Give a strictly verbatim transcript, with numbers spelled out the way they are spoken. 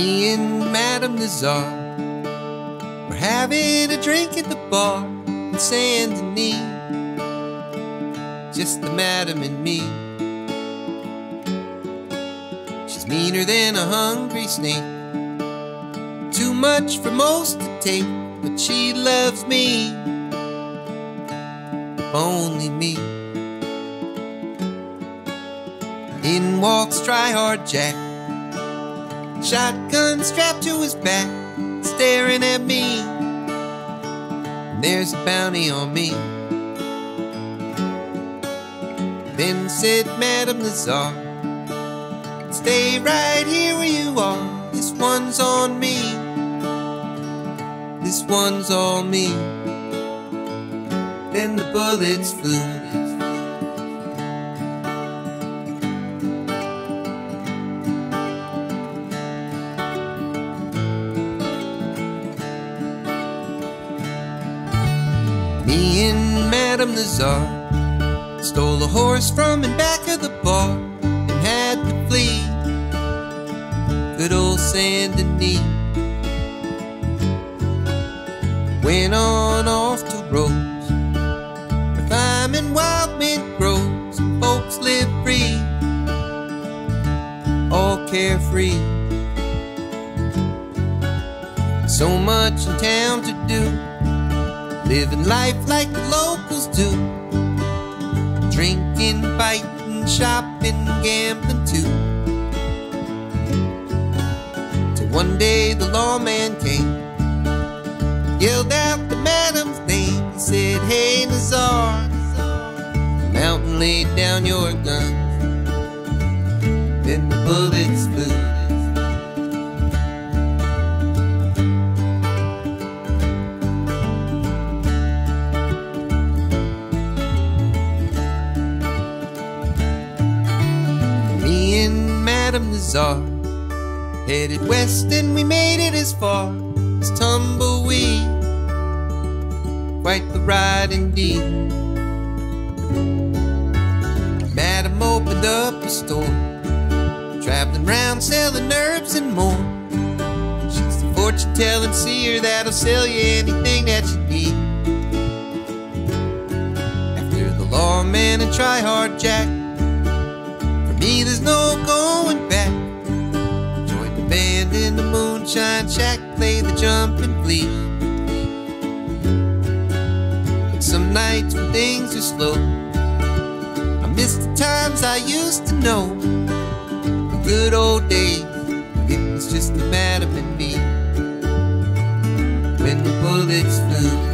Me and Madam Nazar, we're having a drink at the bar in Sandy, just the madam and me. She's meaner than a hungry snake, too much for most to take, but she loves me, if only me. In walks Try Hard Jack, shotgun strapped to his back, staring at me, and there's a bounty on me. Then said Madam Nazar, stay right here where you are, this one's on me, this one's on me. Then the bullets flew. Me and Madam Nazar stole a horse from in back of the bar and had to flee, good old Sandy. Went on off to roads where thyme and wild mint grows, and folks live free, all carefree. So much in town to do, living life like the locals do, drinking, fighting, shopping, gambling too. Till one day the lawman came, yelled out the madam's name. He said, hey Nazar, the mountain, lay down your guns. Then the bullets flew. Madam Nazar headed west, and we made it as far as Tumbleweed, quite the ride indeed. Madam opened up a store, traveling round selling herbs and more. She's the fortune telling seer that'll sell you anything that you need. After the lawman and Try Hard Jack, for me there's no going back. Join the band in the moonshine shack, play the jumping flea. But some nights when things are slow, I miss the times I used to know, the good old days. It was just the madam and me, when the bullets flew.